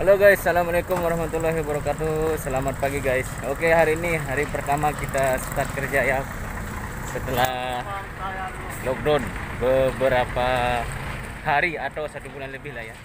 Halo guys, assalamualaikum warahmatullahi wabarakatuh. Selamat pagi guys. Oke, hari ini hari pertama kita start kerja ya, setelah lockdown beberapa hari atau 1 bulan lebih lah ya.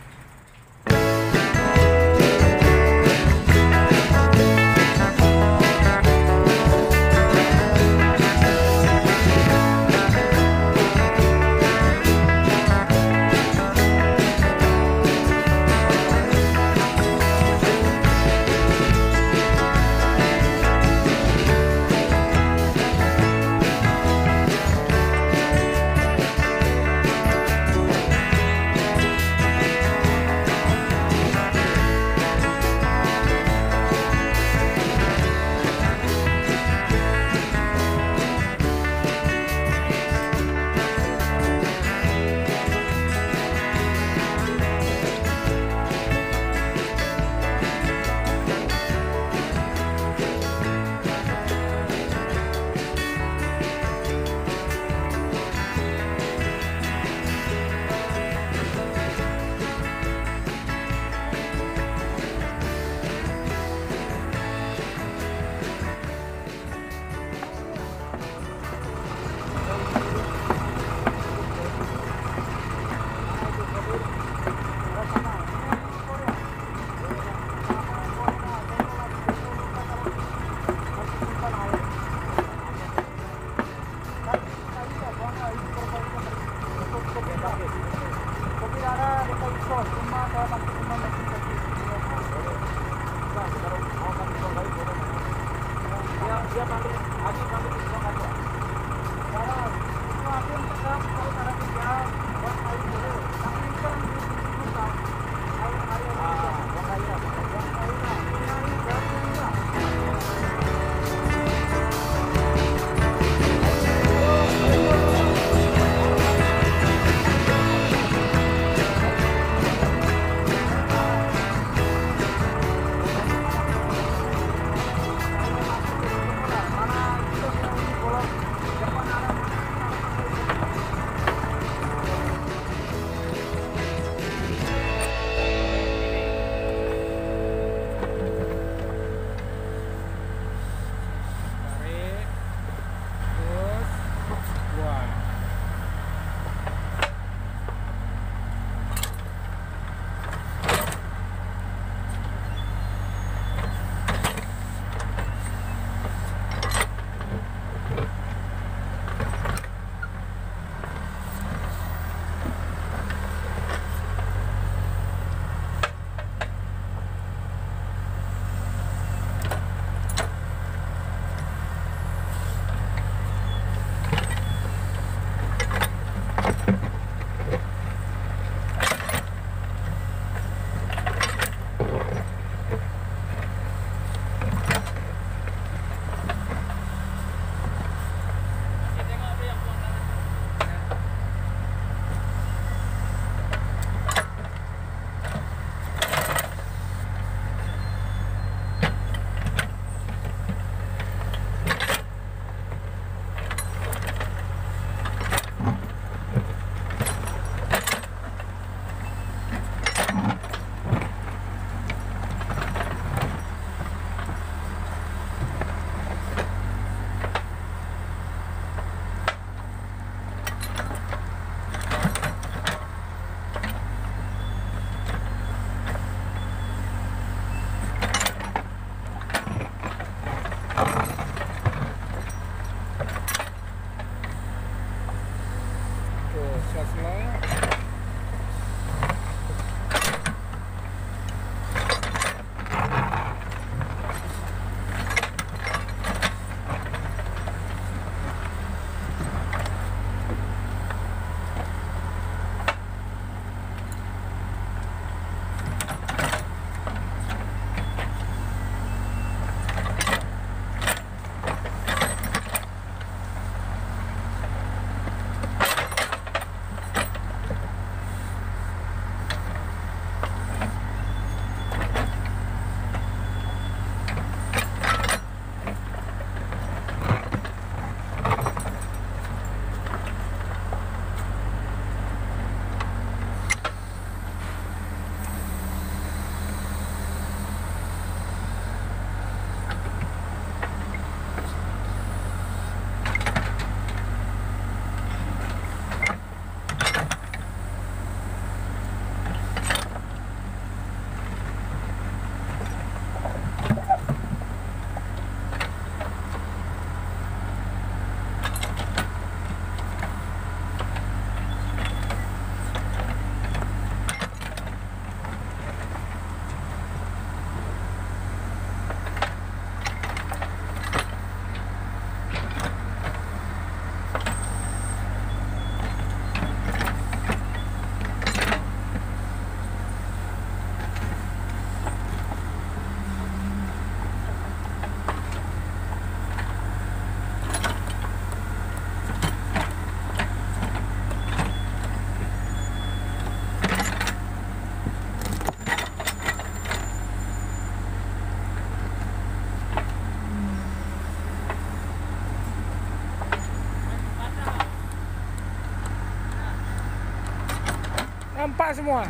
rempah semua.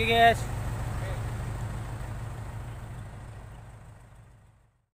Oke guys.